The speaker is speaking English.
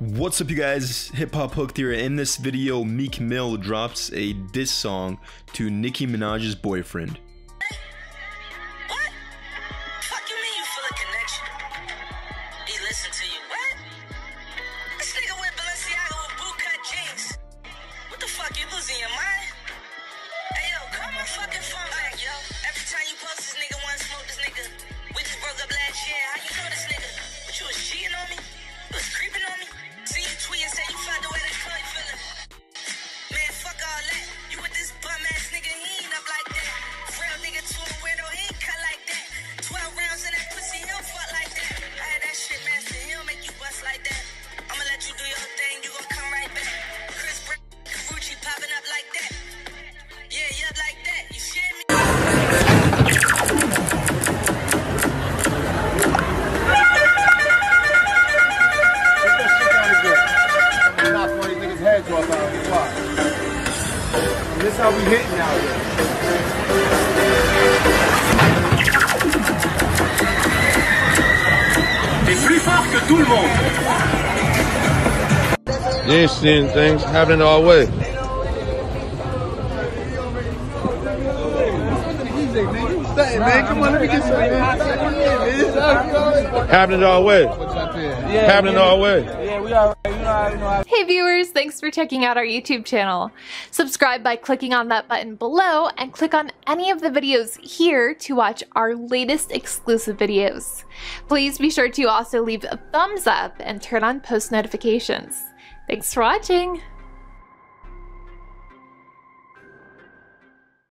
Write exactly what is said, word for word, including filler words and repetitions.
What's up, you guys? Hip Hop Hooked here. In this video, Meek Mill drops a diss song to Nicki Minaj's boyfriend. What? Fuck you mean you feel a connection? He listened to you. What? This nigga with Balenciaga with bootcut jeans. What the fuck, you losing your mind? Hey yo, call my fucking phone back, yo. Every time you post this nigga wanna smoke this nigga. We just broke up last year. How you know this nigga? But you was cheating on me? You was creeping on me? See you tweet and say you found the way to call you feeling. Man, fuck all that. You with this bum ass nigga, he ain't up like that. Real nigga to a weirdo, he ain't cut like that. Twelve rounds in that pussy, he'll fuck like that. I had that shit master, he'll make you bust like that. I'ma let you do your thing, you gon' come right back. Chris Brown, Karuchi popping up like that. Yeah, yeah, like that. You shit me. This how we hitting out here. T'es plus fort que tout le monde. You ain't seeing things happening our way. Man, come on, let me get some. Happening our way. Happening our way. Yeah, we are. Hey viewers, thanks for checking out our YouTube channel. Subscribe by clicking on that button below and click on any of the videos here to watch our latest exclusive videos. Please be sure to also leave a thumbs up and turn on post notifications. Thanks for watching!